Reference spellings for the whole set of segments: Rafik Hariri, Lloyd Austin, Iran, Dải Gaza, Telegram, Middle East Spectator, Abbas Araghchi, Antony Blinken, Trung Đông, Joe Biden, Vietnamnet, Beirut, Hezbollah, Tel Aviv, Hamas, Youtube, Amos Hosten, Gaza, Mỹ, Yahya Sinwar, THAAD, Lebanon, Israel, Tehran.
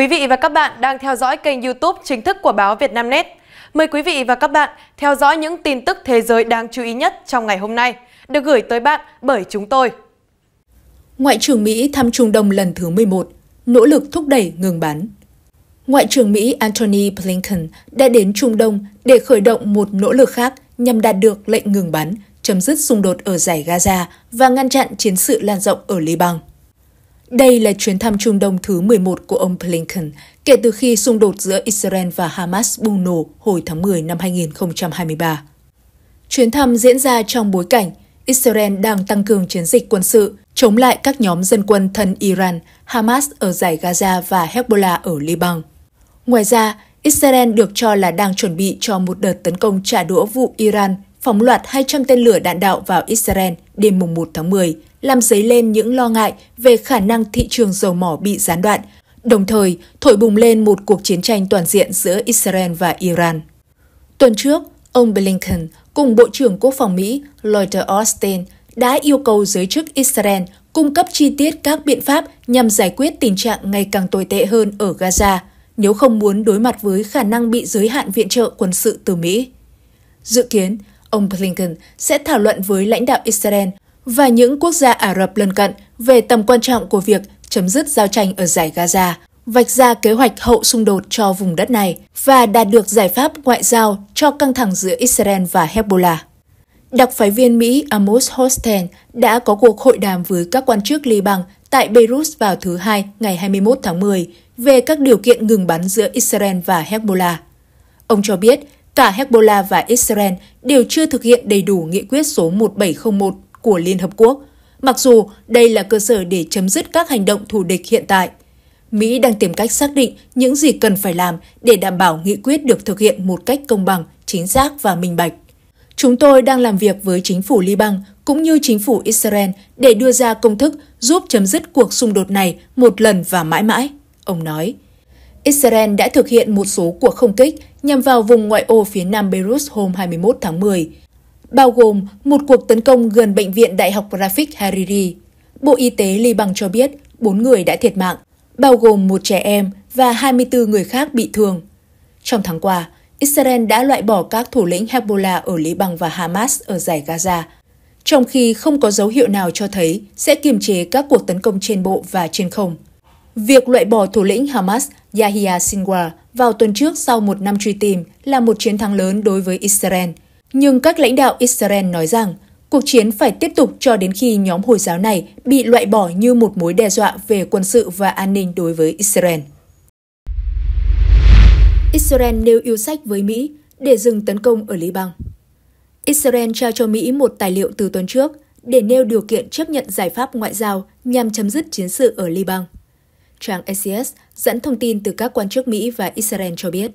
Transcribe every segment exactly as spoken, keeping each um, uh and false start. Quý vị và các bạn đang theo dõi kênh YouTube chính thức của báo Vietnamnet. Mời quý vị và các bạn theo dõi những tin tức thế giới đáng chú ý nhất trong ngày hôm nay, được gửi tới bạn bởi chúng tôi. Ngoại trưởng Mỹ thăm Trung Đông lần thứ mười một, nỗ lực thúc đẩy ngừng bắn. Ngoại trưởng Mỹ Antony Blinken đã đến Trung Đông để khởi động một nỗ lực khác nhằm đạt được lệnh ngừng bắn, chấm dứt xung đột ở dải Gaza và ngăn chặn chiến sự lan rộng ở Lebanon. Đây là chuyến thăm Trung Đông thứ mười một của ông Blinken kể từ khi xung đột giữa Israel và Hamas bùng nổ hồi tháng mười năm hai nghìn không trăm hai mươi ba. Chuyến thăm diễn ra trong bối cảnh Israel đang tăng cường chiến dịch quân sự chống lại các nhóm dân quân thân Iran, Hamas ở dải Gaza và Hezbollah ở Liban. Ngoài ra, Israel được cho là đang chuẩn bị cho một đợt tấn công trả đũa vụ Iran phóng loạt hai trăm tên lửa đạn đạo vào Israel đêm mùng một tháng mười, làm dấy lên những lo ngại về khả năng thị trường dầu mỏ bị gián đoạn, đồng thời thổi bùng lên một cuộc chiến tranh toàn diện giữa Israel và Iran. Tuần trước, ông Blinken cùng Bộ trưởng Quốc phòng Mỹ Lloyd Austin đã yêu cầu giới chức Israel cung cấp chi tiết các biện pháp nhằm giải quyết tình trạng ngày càng tồi tệ hơn ở Gaza, nếu không muốn đối mặt với khả năng bị giới hạn viện trợ quân sự từ Mỹ. Dự kiến, ông Blinken sẽ thảo luận với lãnh đạo Israel và những quốc gia Ả Rập lân cận về tầm quan trọng của việc chấm dứt giao tranh ở dải Gaza, vạch ra kế hoạch hậu xung đột cho vùng đất này và đạt được giải pháp ngoại giao cho căng thẳng giữa Israel và Hezbollah. Đặc phái viên Mỹ Amos Hosten đã có cuộc hội đàm với các quan chức Liban tại Beirut vào thứ Hai ngày hai mươi mốt tháng mười về các điều kiện ngừng bắn giữa Israel và Hezbollah. Ông cho biết cả Hezbollah và Israel đều chưa thực hiện đầy đủ nghị quyết số một bảy không một của Liên Hợp Quốc, mặc dù đây là cơ sở để chấm dứt các hành động thù địch hiện tại. Mỹ đang tìm cách xác định những gì cần phải làm để đảm bảo nghị quyết được thực hiện một cách công bằng, chính xác và minh bạch. Chúng tôi đang làm việc với chính phủ Liban cũng như chính phủ Israel để đưa ra công thức giúp chấm dứt cuộc xung đột này một lần và mãi mãi, ông nói. Israel đã thực hiện một số cuộc không kích nhằm vào vùng ngoại ô phía nam Beirut hôm hai mươi mốt tháng mười, bao gồm một cuộc tấn công gần bệnh viện Đại học Rafik Hariri. Bộ Y tế Liban cho biết bốn người đã thiệt mạng, bao gồm một trẻ em và hai mươi tư người khác bị thương. Trong tháng qua, Israel đã loại bỏ các thủ lĩnh Hezbollah ở Liban và Hamas ở dải Gaza, trong khi không có dấu hiệu nào cho thấy sẽ kiềm chế các cuộc tấn công trên bộ và trên không. Việc loại bỏ thủ lĩnh Hamas Yahya Sinwar vào tuần trước sau một năm truy tìm là một chiến thắng lớn đối với Israel. Nhưng các lãnh đạo Israel nói rằng cuộc chiến phải tiếp tục cho đến khi nhóm Hồi giáo này bị loại bỏ như một mối đe dọa về quân sự và an ninh đối với Israel. Israel nêu yêu sách với Mỹ để dừng tấn công ở Liban. Israel trao cho Mỹ một tài liệu từ tuần trước để nêu điều kiện chấp nhận giải pháp ngoại giao nhằm chấm dứt chiến sự ở Liban. Trang a xê ét dẫn thông tin từ các quan chức Mỹ và Israel cho biết.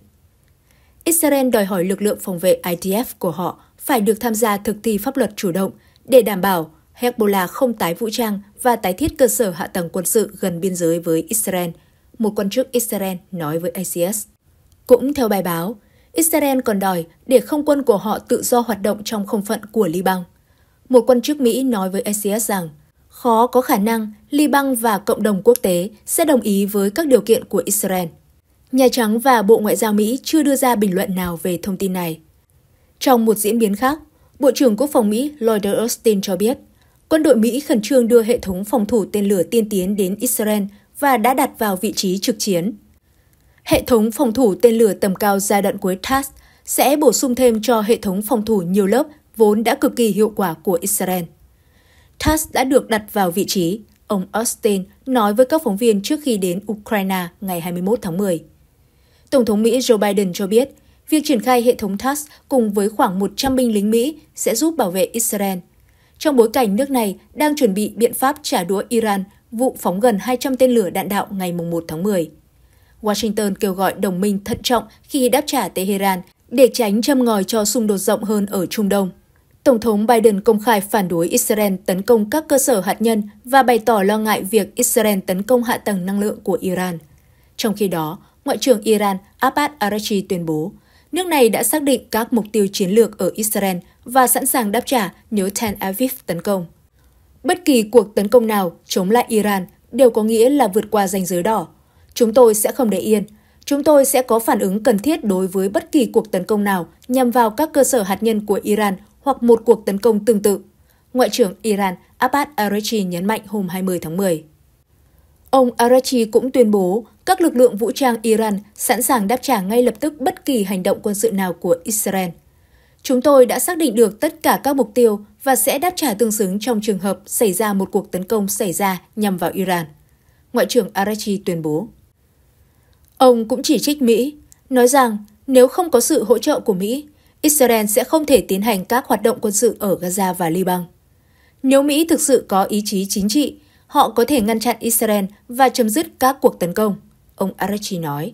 Israel đòi hỏi lực lượng phòng vệ i đê ép của họ phải được tham gia thực thi pháp luật chủ động để đảm bảo Hezbollah không tái vũ trang và tái thiết cơ sở hạ tầng quân sự gần biên giới với Israel, một quan chức Israel nói với a xê ét. Cũng theo bài báo, Israel còn đòi để không quân của họ tự do hoạt động trong không phận của Liban. Một quan chức Mỹ nói với a xê ét rằng khó có khả năng Liban và cộng đồng quốc tế sẽ đồng ý với các điều kiện của Israel. Nhà Trắng và Bộ Ngoại giao Mỹ chưa đưa ra bình luận nào về thông tin này. Trong một diễn biến khác, Bộ trưởng Quốc phòng Mỹ Lloyd Austin cho biết, quân đội Mỹ khẩn trương đưa hệ thống phòng thủ tên lửa tiên tiến đến Israel và đã đặt vào vị trí trực chiến. Hệ thống phòng thủ tên lửa tầm cao giai đoạn cuối THAAD sẽ bổ sung thêm cho hệ thống phòng thủ nhiều lớp vốn đã cực kỳ hiệu quả của Israel. THAAD đã được đặt vào vị trí, ông Austin nói với các phóng viên trước khi đến Ukraine ngày hai mươi mốt tháng mười. Tổng thống Mỹ Joe Biden cho biết, việc triển khai hệ thống THAAD cùng với khoảng một trăm binh lính Mỹ sẽ giúp bảo vệ Israel. Trong bối cảnh nước này đang chuẩn bị biện pháp trả đũa Iran vụ phóng gần hai trăm tên lửa đạn đạo ngày mùng một tháng mười. Washington kêu gọi đồng minh thận trọng khi đáp trả Tehran để tránh châm ngòi cho xung đột rộng hơn ở Trung Đông. Tổng thống Biden công khai phản đối Israel tấn công các cơ sở hạt nhân và bày tỏ lo ngại việc Israel tấn công hạ tầng năng lượng của Iran. Trong khi đó, Ngoại trưởng Iran Abbas Araghchi tuyên bố, nước này đã xác định các mục tiêu chiến lược ở Israel và sẵn sàng đáp trả nếu Tel Aviv tấn công. Bất kỳ cuộc tấn công nào chống lại Iran đều có nghĩa là vượt qua ranh giới đỏ. Chúng tôi sẽ không để yên. Chúng tôi sẽ có phản ứng cần thiết đối với bất kỳ cuộc tấn công nào nhằm vào các cơ sở hạt nhân của Iran hoặc một cuộc tấn công tương tự, Ngoại trưởng Iran Abbas Araghchi nhấn mạnh hôm hai mươi tháng mười. Ông Araghchi cũng tuyên bố các lực lượng vũ trang Iran sẵn sàng đáp trả ngay lập tức bất kỳ hành động quân sự nào của Israel. Chúng tôi đã xác định được tất cả các mục tiêu và sẽ đáp trả tương xứng trong trường hợp xảy ra một cuộc tấn công xảy ra nhằm vào Iran, Ngoại trưởng Araghchi tuyên bố. Ông cũng chỉ trích Mỹ, nói rằng nếu không có sự hỗ trợ của Mỹ, Israel sẽ không thể tiến hành các hoạt động quân sự ở Gaza và Liban. Nếu Mỹ thực sự có ý chí chính trị, họ có thể ngăn chặn Israel và chấm dứt các cuộc tấn công, ông Araghchi nói.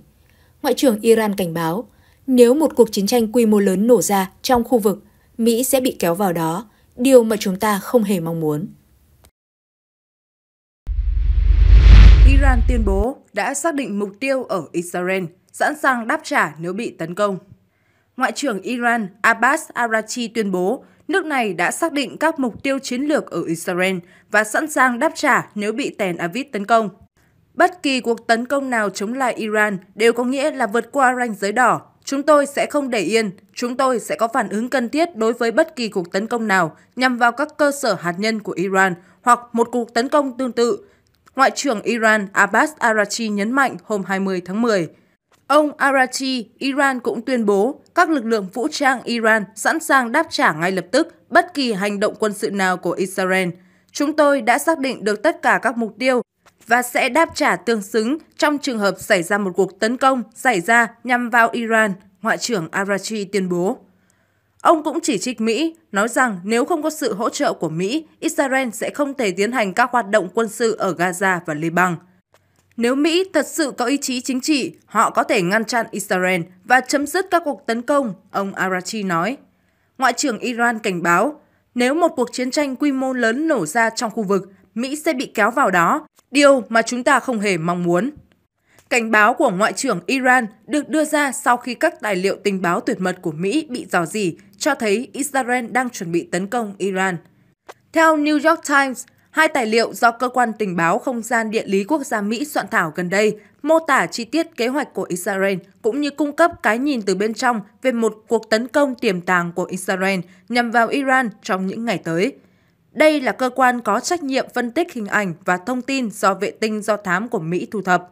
Ngoại trưởng Iran cảnh báo, nếu một cuộc chiến tranh quy mô lớn nổ ra trong khu vực, Mỹ sẽ bị kéo vào đó, điều mà chúng ta không hề mong muốn. Iran tuyên bố đã xác định mục tiêu ở Israel, sẵn sàng đáp trả nếu bị tấn công. Ngoại trưởng Iran Abbas Araghchi tuyên bố nước này đã xác định các mục tiêu chiến lược ở Israel và sẵn sàng đáp trả nếu bị Tel Aviv tấn công. Bất kỳ cuộc tấn công nào chống lại Iran đều có nghĩa là vượt qua ranh giới đỏ. Chúng tôi sẽ không để yên, chúng tôi sẽ có phản ứng cần thiết đối với bất kỳ cuộc tấn công nào nhằm vào các cơ sở hạt nhân của Iran hoặc một cuộc tấn công tương tự, Ngoại trưởng Iran Abbas Araghchi nhấn mạnh hôm hai mươi tháng mười. Ông Araghchi, Iran cũng tuyên bố các lực lượng vũ trang Iran sẵn sàng đáp trả ngay lập tức bất kỳ hành động quân sự nào của Israel. Chúng tôi đã xác định được tất cả các mục tiêu và sẽ đáp trả tương xứng trong trường hợp xảy ra một cuộc tấn công xảy ra nhằm vào Iran, Ngoại trưởng Araghchi tuyên bố. Ông cũng chỉ trích Mỹ, nói rằng nếu không có sự hỗ trợ của Mỹ, Israel sẽ không thể tiến hành các hoạt động quân sự ở Gaza và Liban. Nếu Mỹ thật sự có ý chí chính trị, họ có thể ngăn chặn Israel và chấm dứt các cuộc tấn công, ông Araghchi nói. Ngoại trưởng Iran cảnh báo, nếu một cuộc chiến tranh quy mô lớn nổ ra trong khu vực, Mỹ sẽ bị kéo vào đó, điều mà chúng ta không hề mong muốn. Cảnh báo của Ngoại trưởng Iran được đưa ra sau khi các tài liệu tình báo tuyệt mật của Mỹ bị rò rỉ, cho thấy Israel đang chuẩn bị tấn công Iran. Theo New York Times, hai tài liệu do Cơ quan Tình báo Không gian Địa lý Quốc gia Mỹ soạn thảo gần đây mô tả chi tiết kế hoạch của Israel cũng như cung cấp cái nhìn từ bên trong về một cuộc tấn công tiềm tàng của Israel nhằm vào Iran trong những ngày tới. Đây là cơ quan có trách nhiệm phân tích hình ảnh và thông tin do vệ tinh do thám của Mỹ thu thập.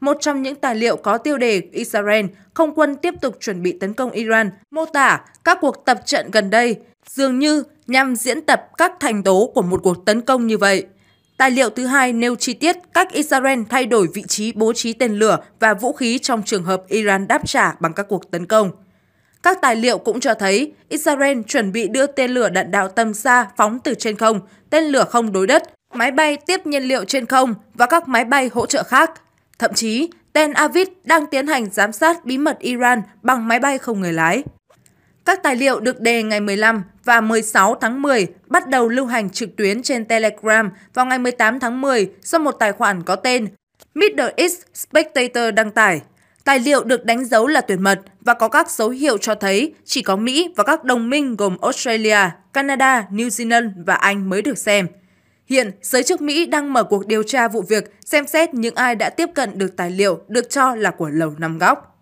Một trong những tài liệu có tiêu đề Israel, không quân tiếp tục chuẩn bị tấn công Iran, mô tả các cuộc tập trận gần đây, dường như nhằm diễn tập các thành tố của một cuộc tấn công như vậy. Tài liệu thứ hai nêu chi tiết cách Israel thay đổi vị trí bố trí tên lửa và vũ khí trong trường hợp Iran đáp trả bằng các cuộc tấn công. Các tài liệu cũng cho thấy Israel chuẩn bị đưa tên lửa đạn đạo tầm xa phóng từ trên không, tên lửa không đối đất, máy bay tiếp nhiên liệu trên không và các máy bay hỗ trợ khác. Thậm chí, Tel Aviv đang tiến hành giám sát bí mật Iran bằng máy bay không người lái. Các tài liệu được đề ngày mười lăm và mười sáu tháng mười bắt đầu lưu hành trực tuyến trên Telegram vào ngày mười tám tháng mười do một tài khoản có tên Middle East Spectator đăng tải. Tài liệu được đánh dấu là tuyệt mật và có các dấu hiệu cho thấy chỉ có Mỹ và các đồng minh gồm Australia, Canada, New Zealand và Anh mới được xem. Hiện, giới chức Mỹ đang mở cuộc điều tra vụ việc, xem xét những ai đã tiếp cận được tài liệu được cho là của Lầu Năm Góc.